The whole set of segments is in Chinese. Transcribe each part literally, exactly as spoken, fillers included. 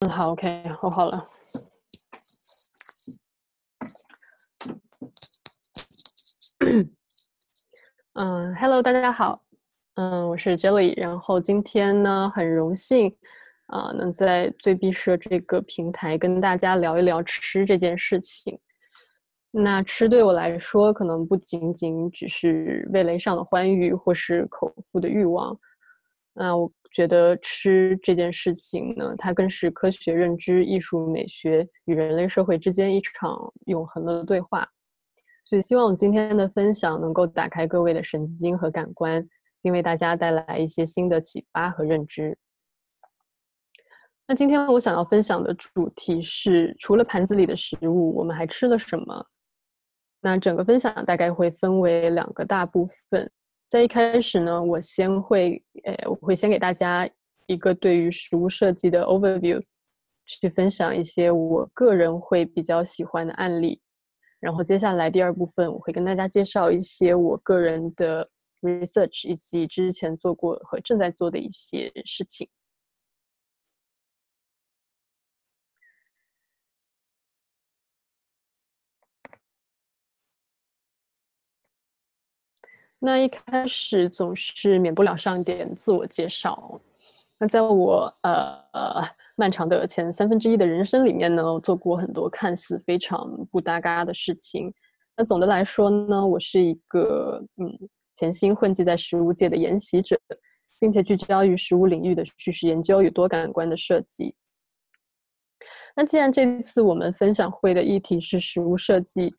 嗯，好 ，OK， 我好了。嗯 ，Hello， 大家好，嗯，我是 Jelly， 然后今天呢，很荣幸啊、呃，能在最必社这个平台跟大家聊一聊吃这件事情。那吃对我来说，可能不仅仅只是味蕾上的欢愉，或是口腹的欲望。那我觉得吃这件事情呢，它更是科学认知、艺术美学与人类社会之间一场永恒的对话。所以希望我今天的分享能够打开各位的神经和感官，并为大家带来一些新的启发和认知。那今天我想要分享的主题是，除了盘子里的食物，我们还吃了什么？那整个分享大概会分为两个大部分。在一开始呢，我先会，呃，我会先给大家一个对于食物设计的 overview， 去分享一些我个人会比较喜欢的案例。然后接下来第二部分，我会跟大家介绍一些我个人的 research， 以及之前做过和正在做的一些事情。那一开始总是免不了上一点自我介绍。那在我呃漫长的前三分之一的人生里面呢，我做过很多看似非常不搭嘎的事情。那总的来说呢，我是一个嗯潜心混迹在食物界的研习者，并且聚焦于食物领域的叙事研究与多感官的设计。那既然这次我们分享会的议题是食物设计，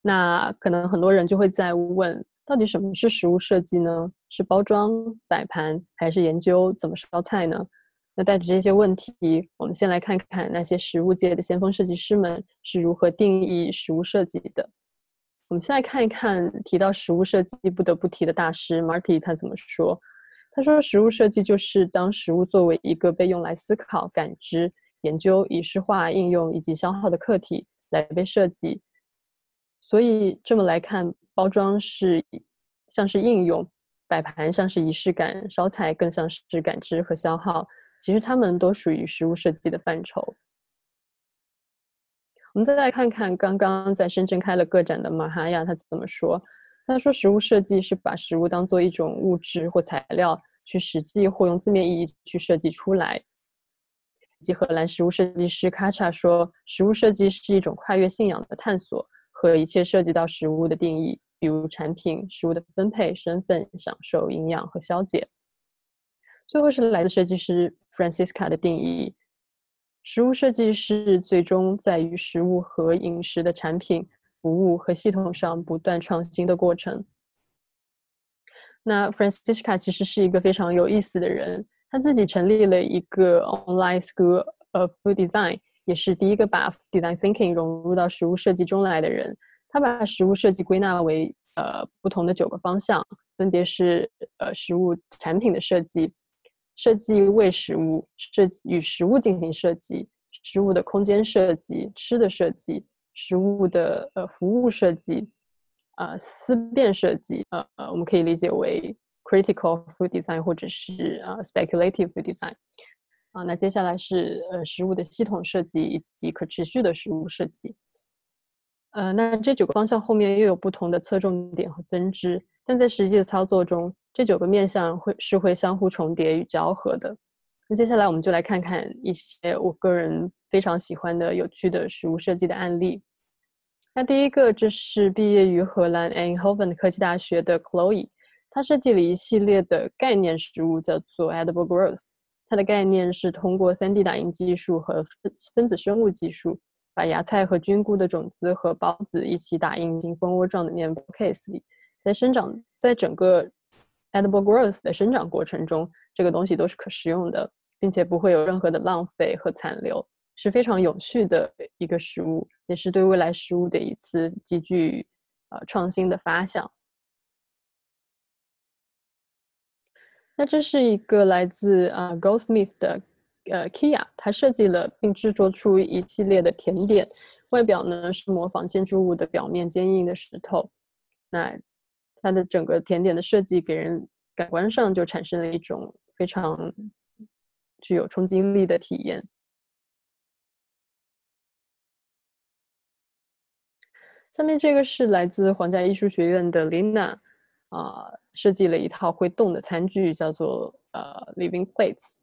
那可能很多人就会在问，到底什么是食物设计呢？是包装、摆盘，还是研究怎么烧菜呢？那带着这些问题，我们先来看看那些食物界的先锋设计师们是如何定义食物设计的。我们先来看一看提到食物设计不得不提的大师 Marty 他怎么说。他说，食物设计就是当食物作为一个被用来思考、感知、研究、仪式化、应用以及消耗的客体来被设计。所以这么来看，包装是像是应用，摆盘像是仪式感，烧菜更像是感知和消耗，其实它们都属于食物设计的范畴。我们再来看看刚刚在深圳开了个展的马哈亚他怎么说。他说，食物设计是把食物当作一种物质或材料去实际或用字面意义去设计出来。以及荷兰食物设计师卡查说，食物设计是一种跨越信仰的探索和一切涉及到食物的定义，比如产品、食物的分配、身份、享受、营养和消解。最后是来自设计师 Francisca 的定义，食物设计是最终在于食物和饮食的产品、服务和系统上不断创新的过程。那 Francisca 其实是一个非常有意思的人，她自己成立了一个 Online School of Food Design， 也是第一个把 Design Thinking 融入到食物设计中来的人。他把食物设计归纳为呃不同的九个方向，分别是呃食物产品的设计、设计为食物、设计与食物进行设计、食物的空间设计、吃的设计、食物的呃服务设计、呃思辨设计，呃我们可以理解为 critical food design 或者是呃 speculative food design。啊，那接下来是呃食物的系统设计以及可持续的食物设计。呃，那这九个方向后面又有不同的侧重点和分支，但在实际的操作中，这九个面向会是会相互重叠与交合的。那接下来我们就来看看一些我个人非常喜欢的有趣的食物设计的案例。那第一个，这是毕业于荷兰 Eindhoven 科技大学的 Chloe， 她设计了一系列的概念食物，叫做 Edible Growth。它的概念是通过 三 D 打印技术和分子生物技术，把芽菜和菌菇的种子和孢子一起打印进蜂窝状的面包 case 里，在生长，在整个 edible growth 的生长过程中，这个东西都是可食用的，并且不会有任何的浪费和残留，是非常有序的一个食物，也是对未来食物的一次极具呃创新的发想。那这是一个来自啊、呃、Goldsmith 的呃 Kia， 他设计了并制作出一系列的甜点，外表呢是模仿建筑物的表面坚硬的石头。那它的整个甜点的设计给人感官上就产生了一种非常具有冲击力的体验。下面这个是来自皇家艺术学院的 Lina， 啊、呃，设计了一套会动的餐具，叫做呃 Living Plates。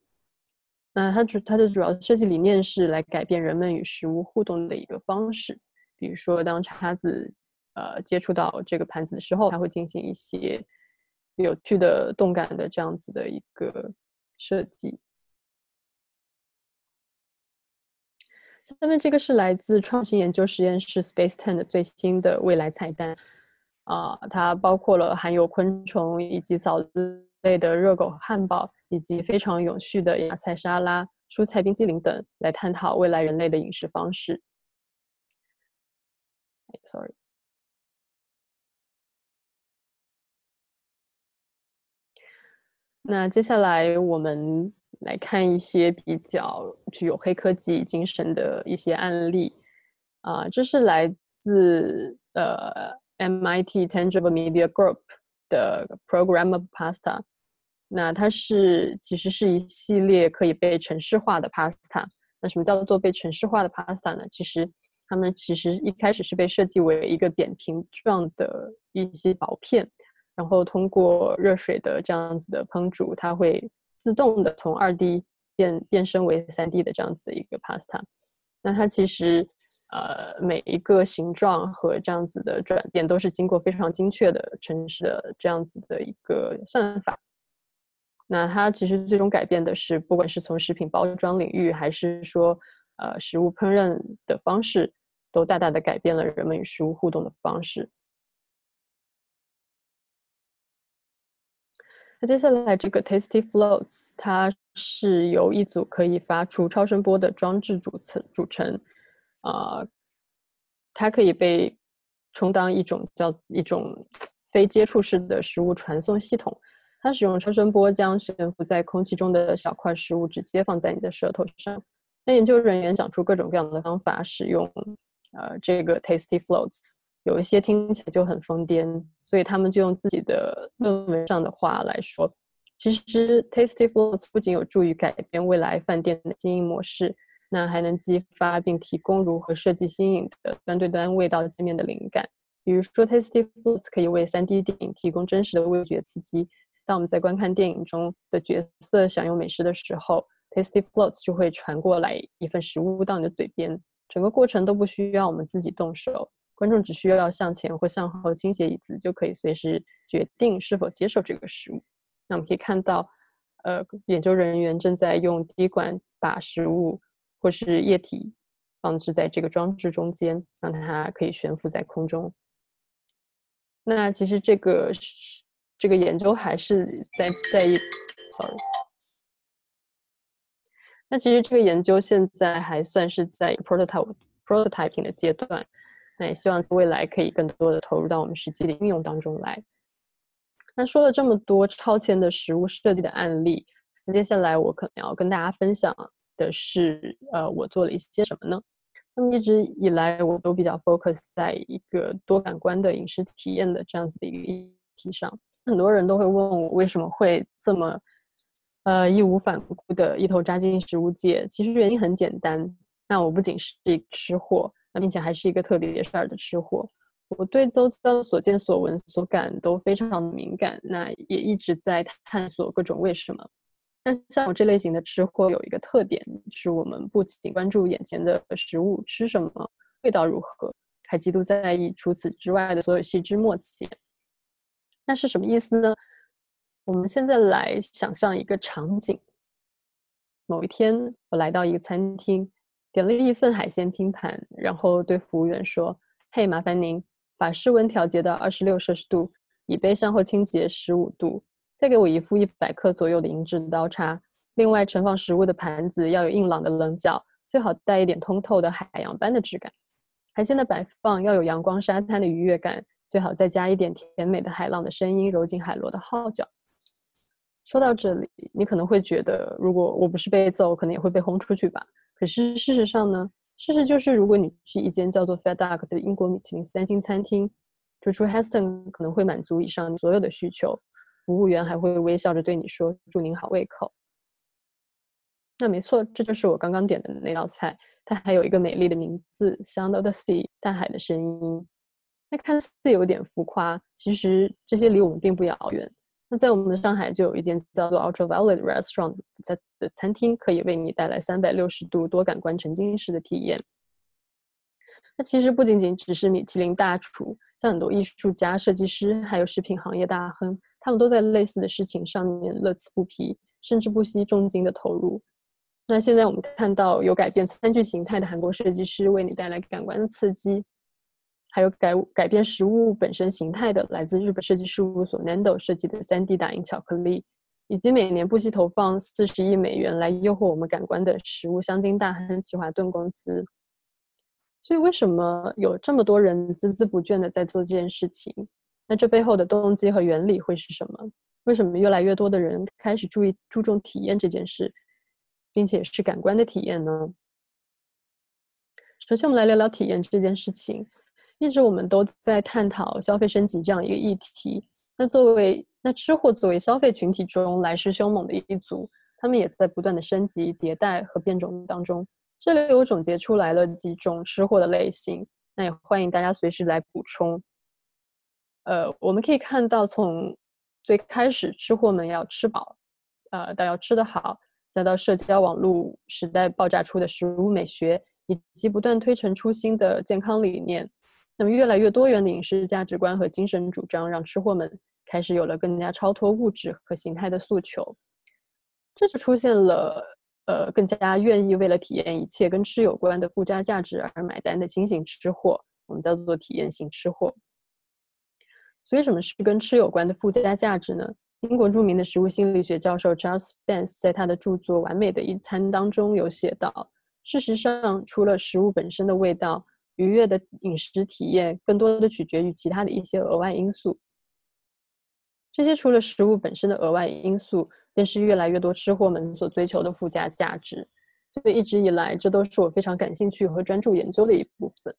那它主它的主要设计理念是来改变人们与食物互动的一个方式。比如说，当叉子呃接触到这个盘子的时候，它会进行一些有趣的动感的这样子的一个设计。下面这个是来自创新研究实验室 Space ten 的最新的未来菜单，啊、呃，它包括了含有昆虫以及藻类的热狗汉堡，以及非常永续的芽菜沙拉、蔬菜冰激凌等，来探讨未来人类的饮食方式。Sorry。那接下来我们来看一些比较具有黑科技精神的一些案例，啊、呃，这是来自呃 M I T Tangible Media Group 的 Programmable Pasta。那它是其实是一系列可以被程式化的 pasta。那什么叫做被程式化的 pasta 呢？其实它们其实一开始是被设计为一个扁平状的一些薄片，然后通过热水的这样子的烹煮，它会自动的从 二 D 变变身为 三 D 的这样子的一个 pasta。 那它其实呃每一个形状和这样子的转变都是经过非常精确的程式的这样子的一个算法。那它其实最终改变的是，不管是从食品包装领域，还是说呃食物烹饪的方式，都大大的改变了人们与食物互动的方式。那接下来这个 Tasty Floats， 它是由一组可以发出超声波的装置组成组成，呃，它可以被充当一种叫一种非接触式的食物传送系统。它使用超声波将悬浮在空气中的小块食物直接放在你的舌头上。那研究人员想出各种各样的方法使用呃这个 Tasty Floats。有一些听起来就很疯癫，所以他们就用自己的论文上的话来说，其实 Tasty Floats 不仅有助于改变未来饭店的经营模式，那还能激发并提供如何设计新颖的端对端味道界面的灵感。比如说 Tasty Floats 可以为 三 D 电影提供真实的味觉刺激，当我们在观看电影中的角色享用美食的时候， Tasty Floats 就会传过来一份食物到你的嘴边，整个过程都不需要我们自己动手，观众只需要向前或向后倾斜椅子，就可以随时决定是否接受这个食物。那我们可以看到，呃，研究人员正在用滴管把食物或是液体放置在这个装置中间，让它可以悬浮在空中。那其实这个这个研究还是在在一 ，sorry。那其实这个研究现在还算是在 prototype prototyping 的阶段。那也希望未来可以更多的投入到我们实际的应用当中来。那说了这么多超前的食物设计的案例，接下来我可能要跟大家分享的是，呃，我做了一些什么呢？那么一直以来我都比较 focus 在一个多感官的饮食体验的这样子的一个议题上。很多人都会问我为什么会这么，呃，义无反顾的一头扎进食物界。其实原因很简单，那我不仅是一个吃货。并且还是一个特别事儿的吃货，我对周遭所见所闻所感都非常敏感，那也一直在探索各种为什么。但像我这类型的吃货有一个特点，是我们不仅关注眼前的食物吃什么、味道如何，还极度在意除此之外的所有细枝末节。那是什么意思呢？我们现在来想象一个场景，某一天我来到一个餐厅，点了一份海鲜拼盘，然后对服务员说：“嘿，麻烦您把室温调节到二十六摄氏度，椅背向后倾斜十五度，再给我一副一百克左右的银质刀叉。另外，盛放食物的盘子要有硬朗的棱角，最好带一点通透的海洋般的质感。海鲜的摆放要有阳光沙滩的愉悦感，最好再加一点甜美的海浪的声音，揉进海螺的号角。”说到这里，你可能会觉得，如果我不是被揍，可能也会被轰出去吧。可是事实上呢，事实就是如果你去一间叫做 Fat Duck 的英国米其林三星餐厅，主厨 Heston 可能会满足以上所有的需求，服务员还会微笑着对你说：“祝您好胃口。”那没错，这就是我刚刚点的那道菜，它还有一个美丽的名字 Sound of the Sea 大海的声音。那看似有点浮夸，其实这些离我们并不遥远。那在我们的上海就有一间叫做 Ultraviolet Restaurant 的餐厅，可以为你带来三百六十度多感官沉浸式的体验。那其实不仅仅只是米其林大厨，像很多艺术家、设计师还有食品行业大亨，他们都在类似的事情上面乐此不疲，甚至不惜重金的投入。那现在我们看到有改变餐具形态的韩国设计师为你带来感官的刺激，还有 改, 改变食物本身形态的来自日本设计事务所 nando 设计的 三 D 打印巧克力，以及每年不惜投放四十亿美元来诱惑我们感官的食物香精大亨奇华顿公司。所以为什么有这么多人孜孜不倦地在做这件事情？那这背后的动机和原理会是什么？为什么越来越多的人开始注意注重体验这件事，并且是感官的体验呢？首先我们来聊聊体验这件事情。一直我们都在探讨消费升级这样一个议题，那作为那吃货作为消费群体中来势凶猛的一族，他们也在不断的升级迭代和变种当中。这里我总结出来了几种吃货的类型，那也欢迎大家随时来补充。呃，我们可以看到从最开始吃货们要吃饱，呃，到要吃得好，再到社交网络时代爆炸出的食物美学，以及不断推陈出新的健康理念。那么越来越多元的饮食价值观和精神主张让吃货们开始有了更加超脱物质和形态的诉求，这就出现了呃更加愿意为了体验一切跟吃有关的附加价值而买单的新型吃货，我们叫做体验型吃货。所以什么是跟吃有关的附加价值呢？英国著名的食物心理学教授 Charles Spence 在他的著作《完美的一餐》当中有写到，事实上除了食物本身的味道，愉悦的饮食体验更多的取决于其他的一些额外因素。这些除了食物本身的额外因素，便是越来越多吃货们所追求的附加价值。所以一直以来，这都是我非常感兴趣和专注研究的一部分。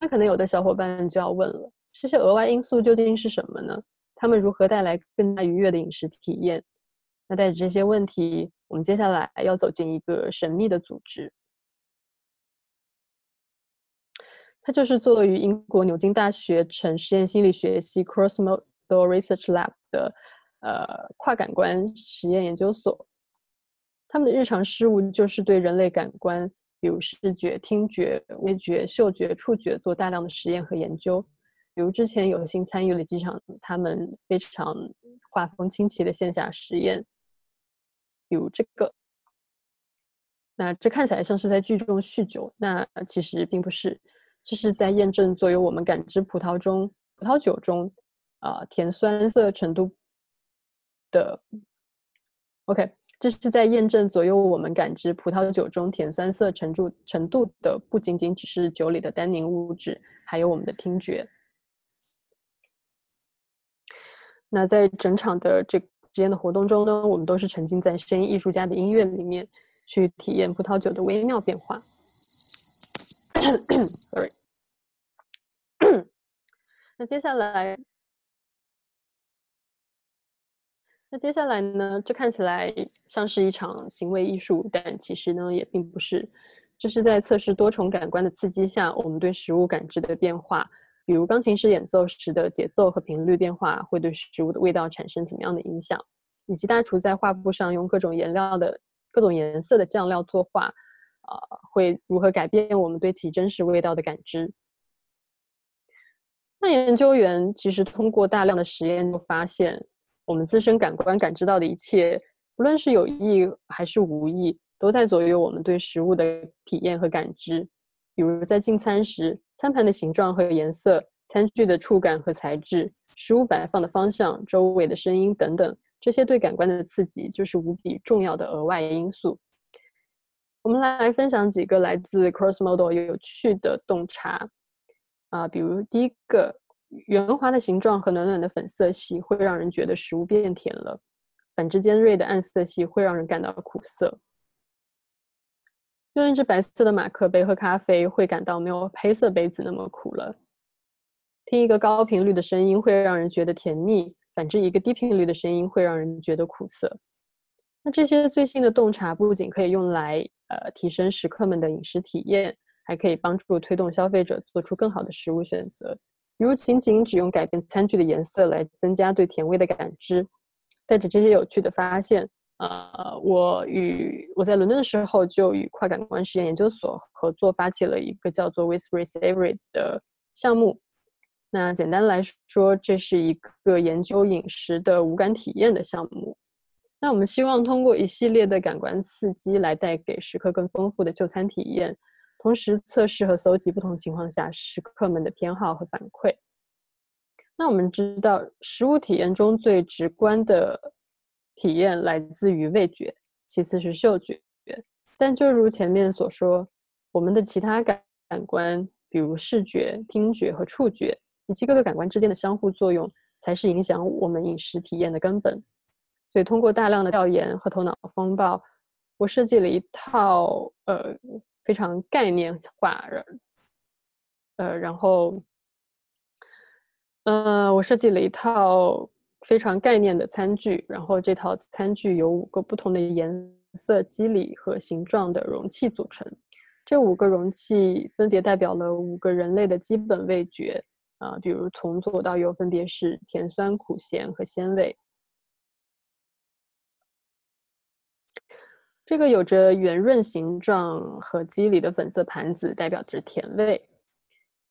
那可能有的小伙伴就要问了，这些额外因素究竟是什么呢？他们如何带来更加愉悦的饮食体验？那带着这些问题，我们接下来要走进一个神秘的组织。它就是坐落于英国牛津大学城实验心理学系 Crossmodal Research Lab 的、呃、跨感官实验研究所。他们的日常事务就是对人类感官，比如视觉、听觉、味觉、嗅觉、触觉做大量的实验和研究。比如之前有幸参与了几场他们非常画风清奇的线下实验，比如这个。那这看起来像是在剧中酗酒，那其实并不是。这是在验证作用我们感知葡萄中葡萄酒中、呃、甜酸涩程度的 OK 这是在验证左右我们感知葡萄酒中甜酸涩程度程度的不仅仅只是酒里的单宁物质，还有我们的听觉。那在整场的这个实验的活动中呢，我们都是沉浸在声音艺术家的音乐里面，去体验葡萄酒的微妙变化。Sorry 那接下来那接下来呢，这看起来像是一场行为艺术，但其实呢也并不是。这是在测试多重感官的刺激下我们对食物感知的变化，比如钢琴师演奏时的节奏和频率变化会对食物的味道产生怎么样的影响，以及大厨在画布上用各种颜料的各种颜色的酱料作画呃、会如何改变我们对其真实味道的感知。那研究员其实通过大量的实验就发现，我们自身感官感知到的一切，不论是有意还是无意，都在左右我们对食物的体验和感知。比如在进餐时，餐盘的形状和颜色，餐具的触感和材质，食物摆放的方向，周围的声音等等，这些对感官的刺激就是无比重要的额外因素。我们来分享几个来自 Crossmodal 有趣的洞察、呃、比如第一个，圆滑的形状和暖暖的粉色系会让人觉得食物变甜了，反之尖锐的暗色系会让人感到苦涩。用一只白色的马克杯喝咖啡会感到没有黑色杯子那么苦了。听一个高频率的声音会让人觉得甜蜜，反之一个低频率的声音会让人觉得苦涩。那这些最新的洞察不仅可以用来呃，提升食客们的饮食体验，还可以帮助推动消费者做出更好的食物选择，如仅仅只用改变餐具的颜色来增加对甜味的感知。带着这些有趣的发现，呃，我与我在伦敦的时候就与跨感官实验研究所合作，发起了一个叫做 Whispery Savory 的项目。那简单来说，这是一个研究饮食的无感体验的项目。那我们希望通过一系列的感官刺激来带给食客更丰富的就餐体验，同时测试和搜集不同情况下食客们的偏好和反馈。那我们知道，食物体验中最直观的体验来自于味觉，其次是嗅觉。但就如前面所说，我们的其他感官，比如视觉、听觉和触觉，以及各个感官之间的相互作用，才是影响我们饮食体验的根本。所以通过大量的调研和头脑风暴，我设计了一套呃非常概念化，呃然后呃我设计了一套非常概念的餐具，然后这套餐具由五个不同的颜色、肌理和形状的容器组成。这五个容器分别代表了五个人类的基本味觉，啊、呃，比如从左到右分别是甜、酸、苦、咸和鲜味。这个有着圆润形状和肌理的粉色盘子代表着甜味，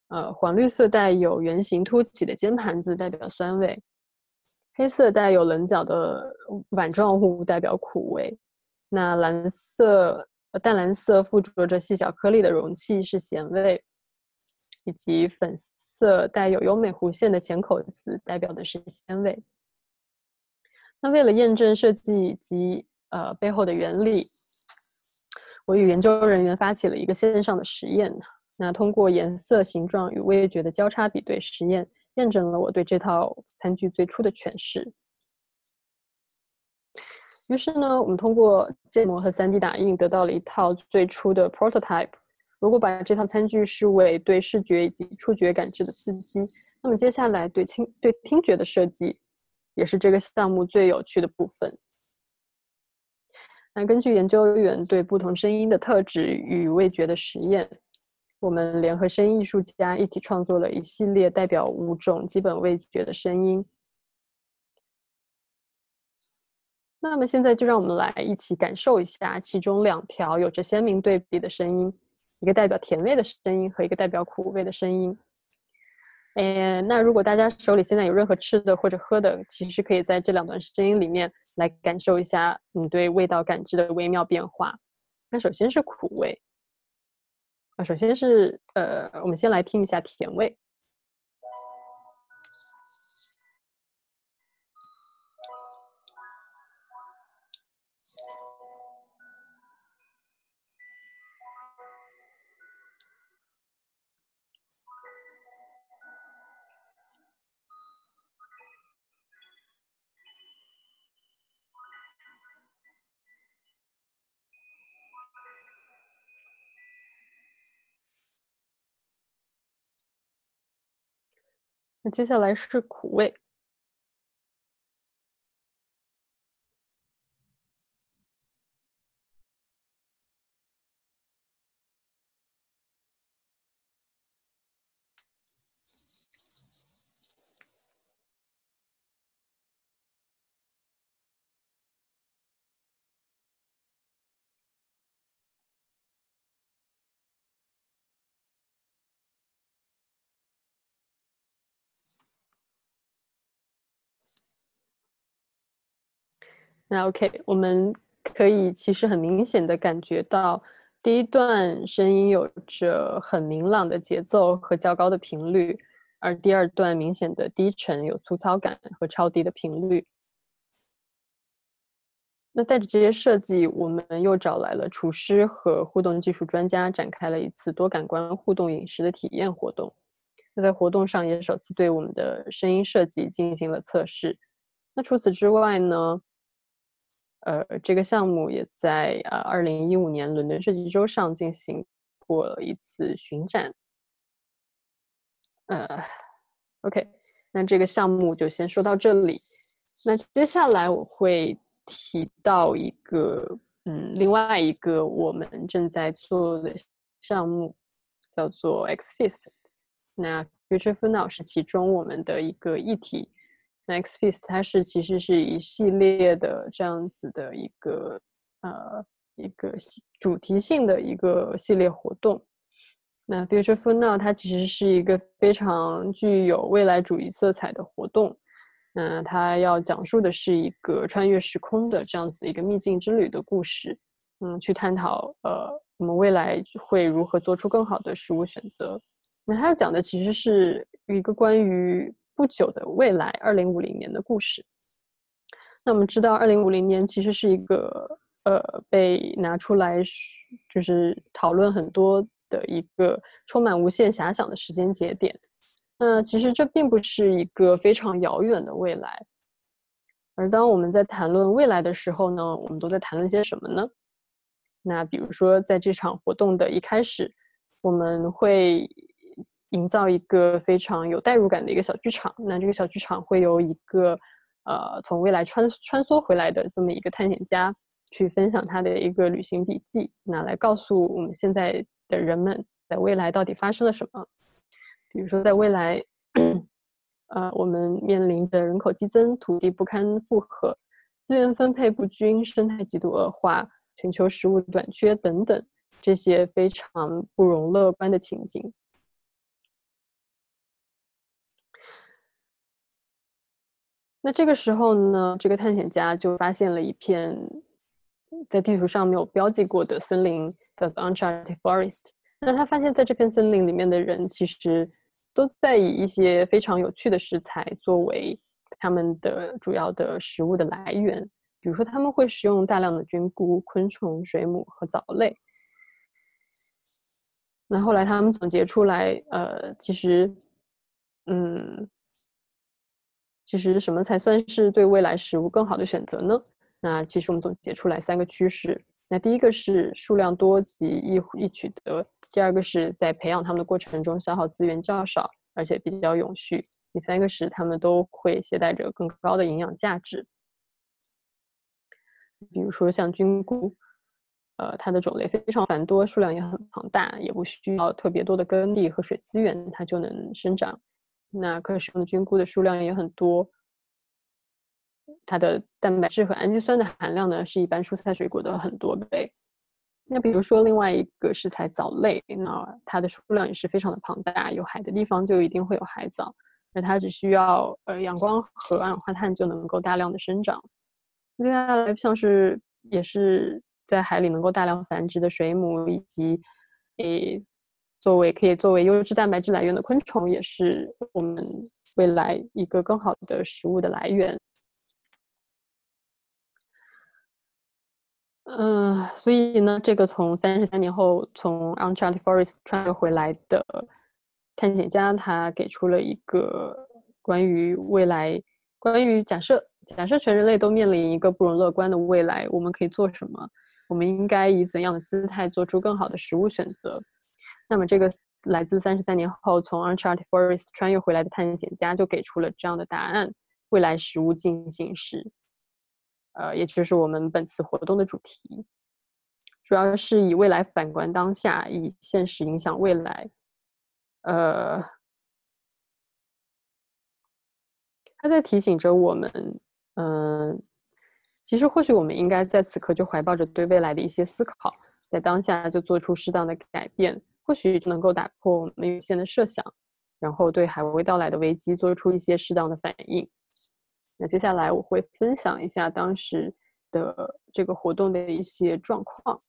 呃，黄绿色带有圆形凸起的尖盘子代表酸味，黑色带有棱角的碗状物代表苦味，那蓝色、淡蓝色附着着细小颗粒的容器是咸味，以及粉色带有优美弧线的浅口子代表的是鲜味。那为了验证设计及呃，背后的原理，我与研究人员发起了一个线上的实验。那通过颜色、形状与味觉的交叉比对实验，验证了我对这套餐具最初的诠释。于是呢，我们通过建模和 三 D 打印得到了一套最初的 prototype。如果把这套餐具视为对视觉以及触觉感知的刺激，那么接下来对听对听觉的设计，也是这个项目最有趣的部分。那根据研究员对不同声音的特质与味觉的实验，我们联合声音艺术家一起创作了一系列代表五种基本味觉的声音。那么现在就让我们来一起感受一下其中两条有着鲜明对比的声音，一个代表甜味的声音和一个代表苦味的声音。哎，那如果大家手里现在有任何吃的或者喝的，其实可以在这两段声音里面来感受一下你对味道感知的微妙变化。那首先是苦味，啊，首先是呃，我们先来听一下甜味。那接下来是苦味，那 OK， 我们可以其实很明显的感觉到第一段声音有着很明朗的节奏和较高的频率，而第二段明显的低沉，有粗糙感和超低的频率。那带着这些设计，我们又找来了厨师和互动技术专家，展开了一次多感官互动饮食的体验活动。那在活动上也首次对我们的声音设计进行了测试。那除此之外呢，呃，这个项目也在呃二零一五年伦敦设计周上进行过一次巡展。呃 ，OK， 那这个项目就先说到这里。那接下来我会提到一个，嗯，另外一个我们正在做的项目，叫做 X Feast。那 Future for Now 是其中我们的一个议题。Next Feast 它是其实是一系列的这样子的一个呃一个主题性的一个系列活动。那 Future for Now 它其实是一个非常具有未来主义色彩的活动。那它要讲述的是一个穿越时空的这样子的一个秘境之旅的故事，嗯，去探讨呃我们未来会如何做出更好的食物选择。那它讲的其实是一个关于不久的未来二零五零年的故事。那我们知道二零五零年其实是一个呃被拿出来就是讨论很多的一个充满无限遐想的时间节点。那其实这并不是一个非常遥远的未来，而当我们在谈论未来的时候呢，我们都在谈论些什么呢？那比如说在这场活动的一开始，我们会营造一个非常有代入感的一个小剧场。那这个小剧场会由一个呃从未来穿穿梭回来的这么一个探险家去分享他的一个旅行笔记，那来告诉我们现在的人们在未来到底发生了什么。比如说在未来呃，我们面临的人口激增，土地不堪负荷，资源分配不均，生态极度恶化，全球食物短缺等等这些非常不容乐观的情景。那这个时候呢，这个探险家就发现了一片在地图上没有标记过的森林，叫做 Uncharted Forest。 那他发现在这片森林里面的人其实都在以一些非常有趣的食材作为他们的主要的食物的来源，比如说他们会食用大量的菌菇、昆虫、水母和藻类。那后来他们总结出来呃，其实嗯，其实什么才算是对未来食物更好的选择呢？那其实我们总结出来三个趋势。那第一个是数量多及易易取得，第二个是在培养他们的过程中消耗资源较少而且比较永续，第三个是他们都会携带着更高的营养价值。比如说像菌菇，呃，它的种类非常繁多，数量也很庞大，也不需要特别多的耕地和水资源它就能生长。那可食用的菌菇的数量也很多，它的蛋白质和氨基酸的含量呢是一般蔬菜水果的很多倍。那比如说另外一个食材藻类，那它的数量也是非常的庞大，有海的地方就一定会有海藻，而它只需要呃阳光和二氧化碳就能够大量的生长。接下来像是也是在海里能够大量繁殖的水母，以及诶作为可以作为优质蛋白质来源的昆虫，也是我们未来一个更好的食物的来源。嗯、呃，所以呢，这个从三十三年后从 Uncharted Forest 穿越回来的探险家，他给出了一个关于未来，关于假设。假设全人类都面临一个不容乐观的未来，我们可以做什么？我们应该以怎样的姿态做出更好的食物选择？那么这个来自三十三年后从 Uncharted Forest 穿越回来的探险家就给出了这样的答案：未来食物进行时。呃，也就是我们本次活动的主题，主要是以未来反观当下，以现实影响未来。呃，他在提醒着我们嗯，其实或许我们应该在此刻就怀抱着对未来的一些思考，在当下就做出适当的改变，或许就能够打破我们有限的设想，然后对还未到来的危机做出一些适当的反应。那接下来我会分享一下当时的这个活动的一些状况。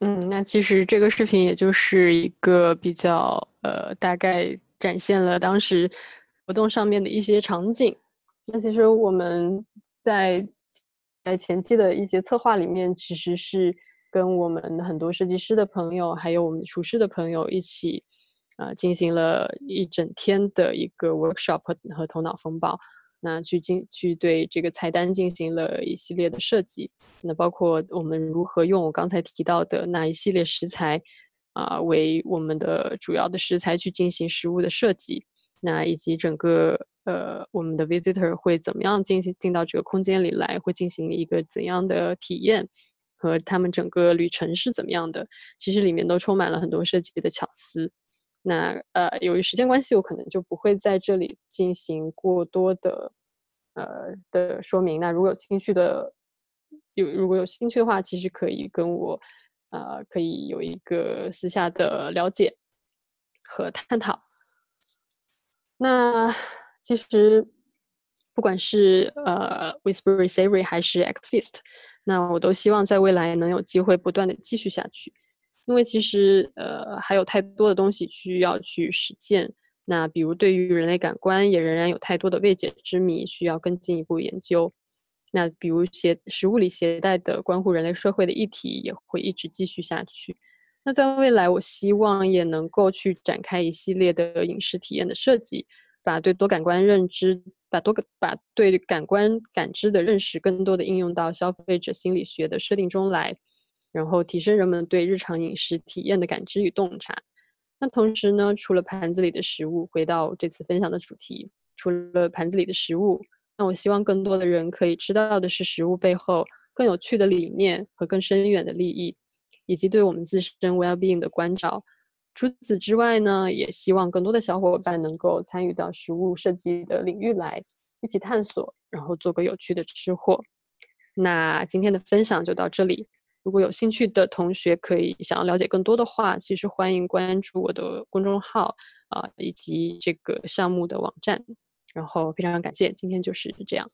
嗯，那其实这个视频也就是一个比较呃，大概展现了当时活动上面的一些场景。那其实我们在在前期的一些策划里面，其实是跟我们很多设计师的朋友，还有我们厨师的朋友一起，呃，进行了一整天的一个 workshop 和头脑风暴。那去进去对这个菜单进行了一系列的设计，那包括我们如何用我刚才提到的那一系列食材啊、呃、为我们的主要的食材去进行食物的设计，那以及整个呃我们的 visitor 会怎么样进行进到这个空间里来，会进行一个怎样的体验，和他们整个旅程是怎么样的，其实里面都充满了很多设计的巧思。那呃，由于时间关系，我可能就不会在这里进行过多的呃的说明。那如果有兴趣的，有如果有兴趣的话，其实可以跟我呃可以有一个私下的了解和探讨。那其实不管是呃 Whispery Savory 还是 Xfeast， 那我都希望在未来能有机会不断的继续下去。因为其实呃还有太多的东西需要去实践，那比如对于人类感官也仍然有太多的未解之谜需要更进一步研究，那比如携食物里携带的关乎人类社会的议题也会一直继续下去。那在未来我希望也能够去展开一系列的饮食体验的设计，把对多感官认知把多把对感官感知的认识更多的应用到消费者心理学的设定中来，然后提升人们对日常饮食体验的感知与洞察。那同时呢，除了盘子里的食物，回到这次分享的主题，除了盘子里的食物，那我希望更多的人可以知道的是食物背后更有趣的理念和更深远的利益，以及对我们自身 well-being 的关照。除此之外呢，也希望更多的小伙伴能够参与到食物设计的领域来，一起探索，然后做个有趣的吃货。那今天的分享就到这里，如果有兴趣的同学可以想要了解更多的话，其实欢迎关注我的公众号、呃、以及这个项目的网站。然后非常感谢，今天就是这样。